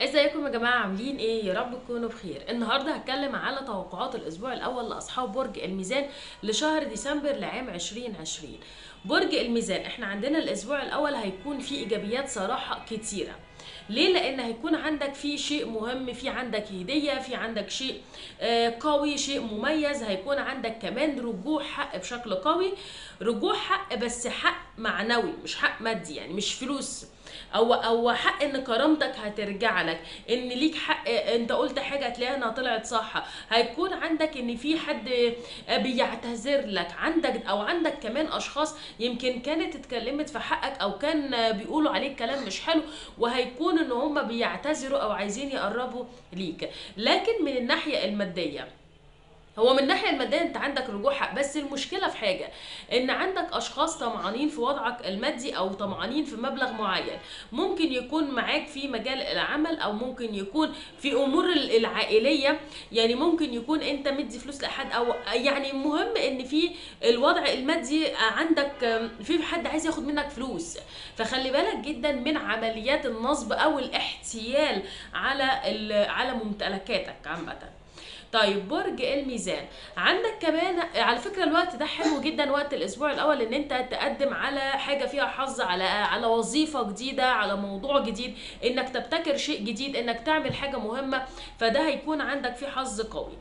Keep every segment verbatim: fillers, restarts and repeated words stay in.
ازيكم يا جماعه؟ عاملين ايه؟ يا رب تكونوا بخير. النهارده هتكلم على توقعات الاسبوع الاول لاصحاب برج الميزان لشهر ديسمبر لعام عشرين عشرين. برج الميزان احنا عندنا الاسبوع الاول هيكون فيه ايجابيات صراحه كتيره. ليه؟ لان هيكون عندك في شيء مهم، في عندك هديه، في عندك شيء قوي، شيء مميز. هيكون عندك كمان رجوع حق بشكل قوي، رجوع حق بس حق معنوي مش حق مادي، يعني مش فلوس او او حق ان كرامتك هترجع لك، ان ليك حق انت قلت حاجه هتلاقيها انها طلعت صح. هيكون عندك ان في حد بيعتذر لك، عندك او عندك كمان اشخاص يمكن كانت اتكلمت في حقك او كان بيقولوا عليك كلام مش حلو، وهيكون ان هم بيعتذروا او عايزين يقربوا ليك. لكن من الناحيه الماديه، هو من الناحيه الماديه انت عندك رجوع حق، بس المشكله في حاجه ان عندك اشخاص طمعانين في وضعك المادي او طمعانين في مبلغ معين، ممكن يكون معاك في مجال العمل او ممكن يكون في امور العائليه، يعني ممكن يكون انت مدي فلوس لحد او يعني المهم ان في الوضع المادي عندك في حد عايز ياخد منك فلوس. فخلي بالك جدا من عمليات النصب او الاحتيال على على ممتلكاتك عامه. طيب برج الميزان عندك كمان على فكره الوقت ده حلو جدا، وقت الاسبوع الاول ان انت تقدم على حاجه فيها حظ، على على وظيفه جديده، على موضوع جديد، انك تبتكر شيء جديد، انك تعمل حاجه مهمه، فده هيكون عندك فيه حظ قوي.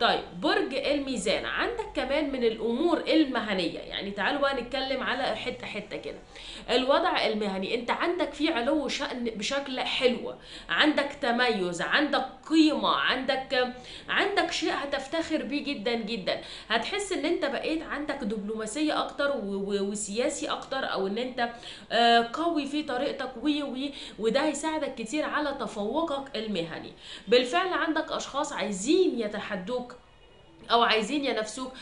طيب برج الميزان عندك كمان من الامور المهنيه، يعني تعالوا بقى نتكلم على حته حته كده. الوضع المهني انت عندك فيه علو شأن بشكل حلو، عندك تميز، عندك قيمه، عندك عندك شيء هتفتخر بيه جدا جدا. هتحس ان انت بقيت عندك دبلوماسيه اكتر وسياسي اكتر، او ان انت قوي في طريقتك و وده هيساعدك كتير على تفوقك المهني. بالفعل عندك اشخاص عايزين يتحدوك او عايزين ينافسوك،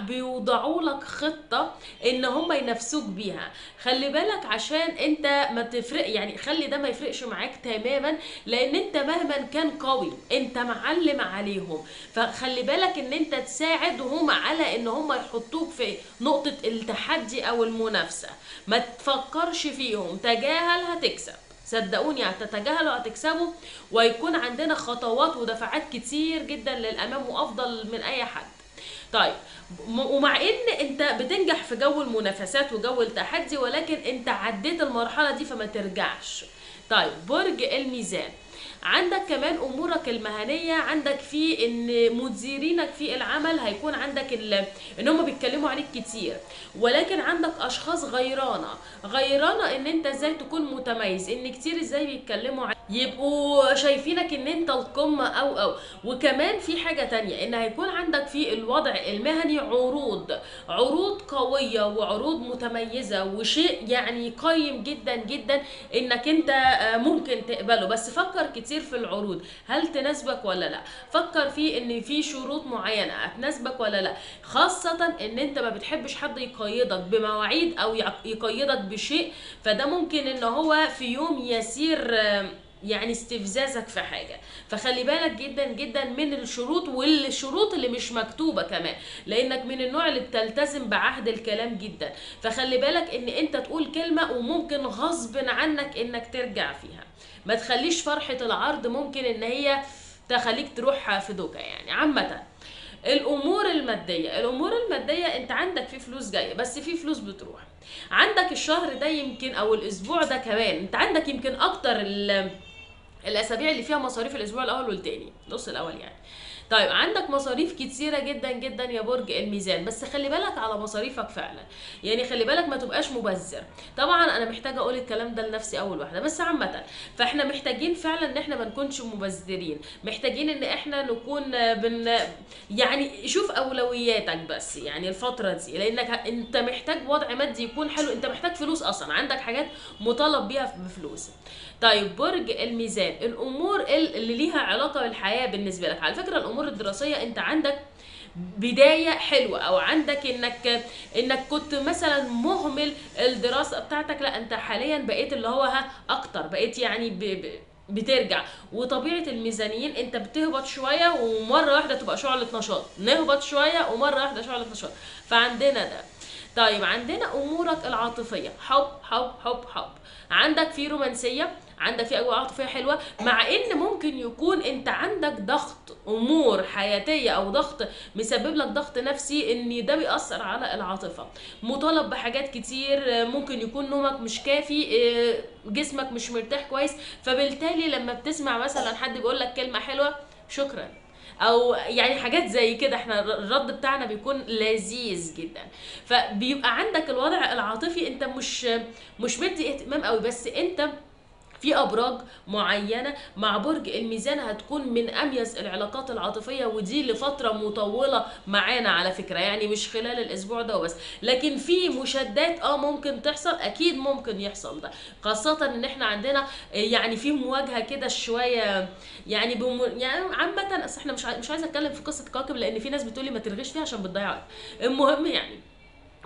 بيوضعوا لك خطه ان هم ينافسوك بيها. خلي بالك عشان انت ما تفرق، يعني خلي ده ما يفرقش معاك تماما، لان انت مهما كان قوي انت معلم عليهم، فخلي بالك ان انت تساعدهم على ان هم يحطوك في نقطه التحدي او المنافسه. ما تفكرش فيهم، تجاهل هتكسب، صدقوني هتتجاهلوا هتكسبوا، ويكون عندنا خطوات ودفعات كتير جدا للامام وافضل من اي حد. طيب ومع ان انت بتنجح في جو المنافسات وجو التحدي، ولكن انت عديت المرحله دي فما ترجعش. طيب برج الميزان عندك كمان امورك المهنيه، عندك في ان مديرينك في العمل هيكون عندك ان هم بيتكلموا عليك كتير، ولكن عندك اشخاص غيرانه غيرانه ان انت ازاي تكون متميز، ان كتير ازاي بيتكلموا عليك، يبقوا شايفينك ان انت القمه او او وكمان في حاجه تانية ان هيكون عندك في الوضع المهني عروض عروض قويه وعروض متميزه، وشيء يعني قيم جدا جدا انك انت ممكن تقبله. بس فكر كتير في العروض، هل تناسبك ولا لا؟ فكر في ان في شروط معينه هتناسبك ولا لا، خاصه ان انت ما بتحبش حد يقيدك بمواعيد او يقيدك بشيء، فده ممكن ان هو في يوم يسير يعني استفزازك في حاجه. فخلي بالك جدا جدا من الشروط، والشروط اللي مش مكتوبه كمان، لانك من النوع اللي بتلتزم بعهد الكلام جدا، فخلي بالك ان انت تقول كلمه وممكن غصب عنك انك ترجع فيها. ما تخليش فرحه العرض ممكن ان هي تخليك تروح في دوكا. يعني عامه الامور الماديه الامور الماديه انت عندك في فلوس جايه، بس في فلوس بتروح. عندك الشهر ده يمكن او الاسبوع ده كمان انت عندك يمكن اكتر ال الاسابيع اللي فيها مصاريف الاسبوع الاول والتاني النص الاول يعني. طيب عندك مصاريف كتيره جدا جدا يا برج الميزان، بس خلي بالك على مصاريفك فعلا، يعني خلي بالك ما تبقاش مبذر. طبعا انا محتاجه اقول الكلام ده لنفسي اول واحده، بس عامه فاحنا محتاجين فعلا ان احنا ما نكونش مبذرين، محتاجين ان احنا نكون بن يعني شوف اولوياتك بس يعني الفتره دي، لانك انت محتاج وضع مادي يكون حلو، انت محتاج فلوس اصلا، عندك حاجات مطالب بيها بفلوس. طيب برج الميزان الامور اللي ليها علاقه بالحياه بالنسبه لك، على فكره الامور الدراسيه انت عندك بدايه حلوه، او عندك انك انك كنت مثلا مهمل الدراسه بتاعتك، لا انت حاليا بقيت اللي هو ها اكتر، بقيت يعني ب ب بترجع. وطبيعه الميزانيين انت بتهبط شويه ومره واحده تبقى شعله نشاط، نهبط شويه ومره واحده شعله نشاط، فعندنا ده. طيب عندنا امورك العاطفيه، حب حب حب حب، عندك في رومانسيه، عندك في اجواء عاطفيه حلوه، مع ان ممكن يكون انت عندك ضغط امور حياتيه او ضغط مسبب لك ضغط نفسي، ان ده بيأثر على العاطفه. مطالب بحاجات كتير، ممكن يكون نومك مش كافي، جسمك مش مرتاح كويس، فبالتالي لما بتسمع مثلا حد بيقول لك كلمه حلوه شكرا او يعني حاجات زي كده، احنا الرد بتاعنا بيكون لذيذ جدا، فبيبقى عندك الوضع العاطفي انت مش مش مدي اهتمام قوي. بس انت في ابراج معينه مع برج الميزان هتكون من اميز العلاقات العاطفيه، ودي لفتره مطوله معانا على فكره، يعني مش خلال الاسبوع ده وبس. لكن في مشادات اه ممكن تحصل، اكيد ممكن يحصل ده، خاصه ان احنا عندنا يعني في مواجهه كده شويه يعني بم... يعني عامه. اصل احنا مش ع... مش عايزه اتكلم في قصه كواكب، لان في ناس بتقولي ما ترغيش فيها عشان بتضيع وقت. المهم يعني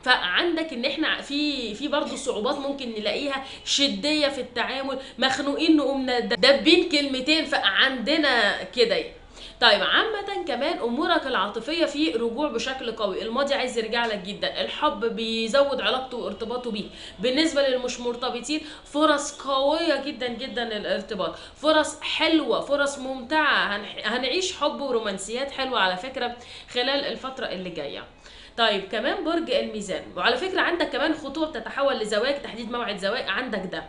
فعندك ان احنا في في برضه صعوبات ممكن نلاقيها، شديه في التعامل، مخنوقين نقوم دابين كلمتين، فعندنا كده يعني. طيب عامة كمان امورك العاطفية في رجوع بشكل قوي، الماضي عايز يرجع لك جدا، الحب بيزود علاقته وارتباطه بيه، بالنسبة للمش مرتبطين فرص قوية جدا جدا الارتباط، فرص حلوة، فرص ممتعة، هنعيش حب ورومانسيات حلوة على فكرة خلال الفترة اللي جاية. طيب كمان برج الميزان، وعلى فكرة عندك كمان خطوة بتتحول لزواج، تحديد موعد زواج عندك ده،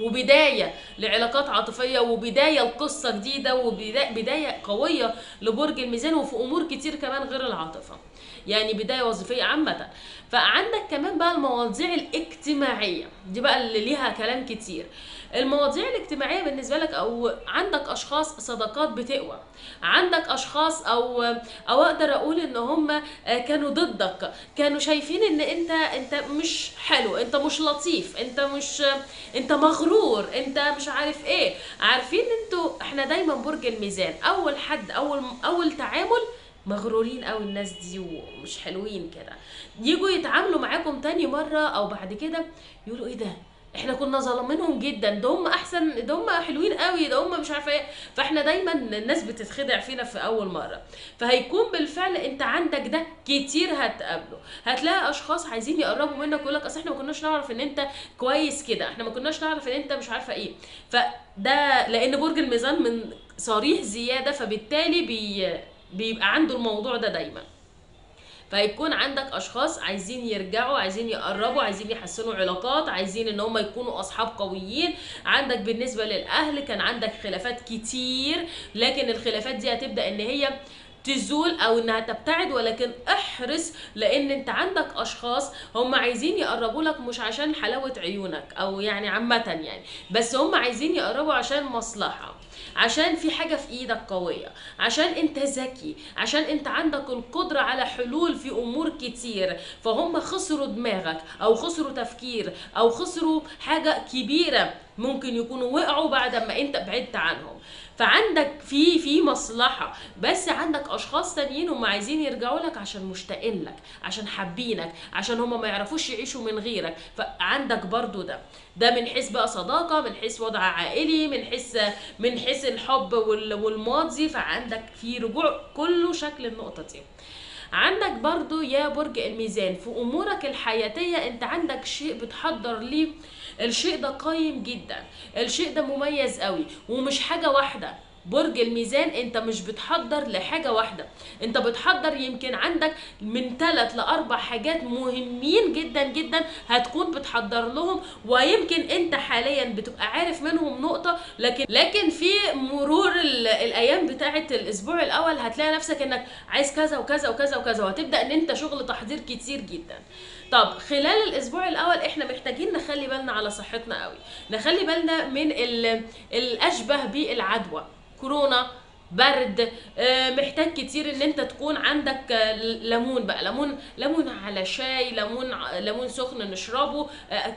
وبداية لعلاقات عاطفية، وبداية لقصة جديدة، وبداية قوية لبرج الميزان، وفي أمور كتير كمان غير العاطفة، يعني بداية وظيفية عامة. فعندك كمان بقى المواضيع الاجتماعية، دي بقى اللي ليها كلام كتير. المواضيع الاجتماعية بالنسبة لك، أو عندك أشخاص صداقات بتقوى، عندك أشخاص أو أو أقدر أقول إن هم كانوا ضدك، كانوا شايفين إن أنت أنت مش حلو، أنت مش لطيف، أنت مش أنت مغرور، أنت مش عارف إيه. عارفين أنتوا إحنا دايماً برج الميزان أول حد أول أول تعامل مغرورين قوي الناس دي ومش حلوين كده، يجوا يتعاملوا معاكم تاني مره او بعد كده يقولوا ايه ده؟ احنا كنا ظالمينهم جدا، ده هم احسن، ده هم حلوين قوي، ده هم مش عارفه ايه. فاحنا دايما الناس بتتخدع فينا في اول مره، فهيكون بالفعل انت عندك ده كتير هتقابله. هتلاقي اشخاص عايزين يقربوا منك ويقول لك اصل احنا ما كناش نعرف ان انت كويس كده، احنا ما كناش نعرف ان انت مش عارفه ايه. فده لان برج الميزان من صريح زياده، فبالتالي بي بيبقى عنده الموضوع ده دايما. فهيكون عندك اشخاص عايزين يرجعوا، عايزين يقربوا، عايزين يحسنوا علاقات، عايزين ان هم يكونوا اصحاب قويين. عندك بالنسبه للاهل كان عندك خلافات كتير، لكن الخلافات دي هتبدا ان هي تزول او انها تبتعد، ولكن احرص لان انت عندك اشخاص هم عايزين يقربوا لك مش عشان حلاوه عيونك او يعني عامه يعني، بس هم عايزين يقربوا عشان مصلحه، عشان في حاجه في ايدك قويه، عشان انت ذكي، عشان انت عندك القدره على حلول في امور كتير، فهم خسروا دماغك او خسروا تفكير او خسروا حاجه كبيره، ممكن يكونوا وقعوا بعد ما انت بعدت عنهم. فعندك في في مصلحه، بس عندك اشخاص تانيين هم عايزين يرجعوا لك عشان مشتاقين لك، عشان حابينك، عشان هم ما يعرفوش يعيشوا من غيرك. فعندك برضو ده ده من حيث بقى صداقه، من حيث وضع عائلي، من حيث من حيث الحب والماضي. فعندك في رجوع كله شكل النقطه دي. عندك برضو يا برج الميزان في امورك الحياتيه انت عندك شيء بتحضر ليه، الشيء ده قيم جدا، الشيء ده مميز قوي، ومش حاجه واحده. برج الميزان انت مش بتحضر لحاجه واحده، انت بتحضر يمكن عندك من ثلاث لاربع حاجات مهمين جدا جدا هتكون بتحضر لهم، ويمكن انت حاليا بتبقى عارف منهم نقطه، لكن لكن في مرور الايام بتاعه الاسبوع الاول هتلاقي نفسك انك عايز كذا وكذا وكذا وكذا، وهتبدا ان انت شغل تحضير كتير جدا. طب خلال الاسبوع الاول احنا محتاجين نخلي بالنا على صحتنا قوي، نخلي بالنا من الاشبه بالعدوى، كورونا، برد، محتاج كتير ان انت تكون عندك ليمون بقى، ليمون ليمون على شاي، ليمون ليمون سخن نشربه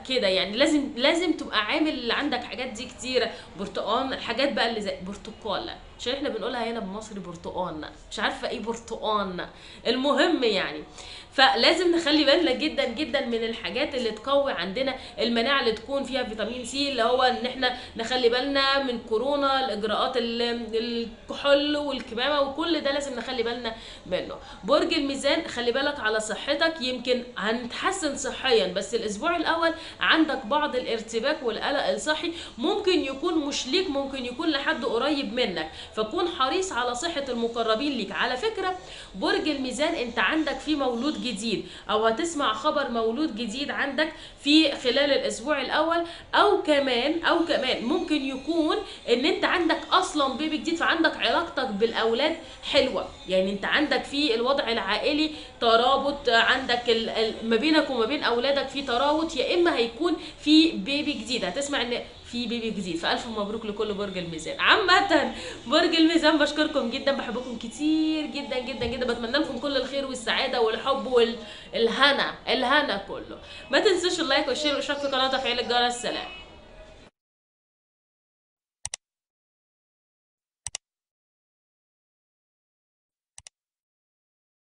كده يعني. لازم لازم تبقى عامل عندك حاجات دي كتيره، برتقان، الحاجات بقى اللي زي برتقاله، عشان احنا بنقولها هنا بمصري برتقان، مش عارفه ايه برتقان. المهم يعني فلازم نخلي بالنا جدا جدا من الحاجات اللي تقوي عندنا المناعه، اللي تكون فيها فيتامين سي، اللي هو ان احنا نخلي بالنا من كورونا، الاجراءات الكحول الحل والكمامه وكل ده لازم نخلي بالنا منه. برج الميزان خلي بالك على صحتك، يمكن هنتحسن صحيا بس الاسبوع الاول عندك بعض الارتباك والقلق الصحي، ممكن يكون مش ليك ممكن يكون لحد قريب منك، فكون حريص على صحه المقربين ليك. على فكره برج الميزان انت عندك في مولود جديد او هتسمع خبر مولود جديد عندك في خلال الاسبوع الاول، او كمان او كمان ممكن يكون ان انت عندك اصلا بيبي جديد، فعندك علاقتك بالاولاد حلوه، يعني انت عندك في الوضع العائلي ترابط، عندك ما بينك وما بين اولادك في ترابط، يا اما هيكون في بيبي جديد، هتسمع ان في بيبي جديد. فالف مبروك لكل برج الميزان. عامة برج الميزان بشكركم جدا، بحبكم كتير جدا جدا جدا، بتمنى لكم كل الخير والسعاده والحب والهنا الهنا كله. ما تنسوش اللايك والشير والاشتراك في القناه وتفعيل الجرس. سلام.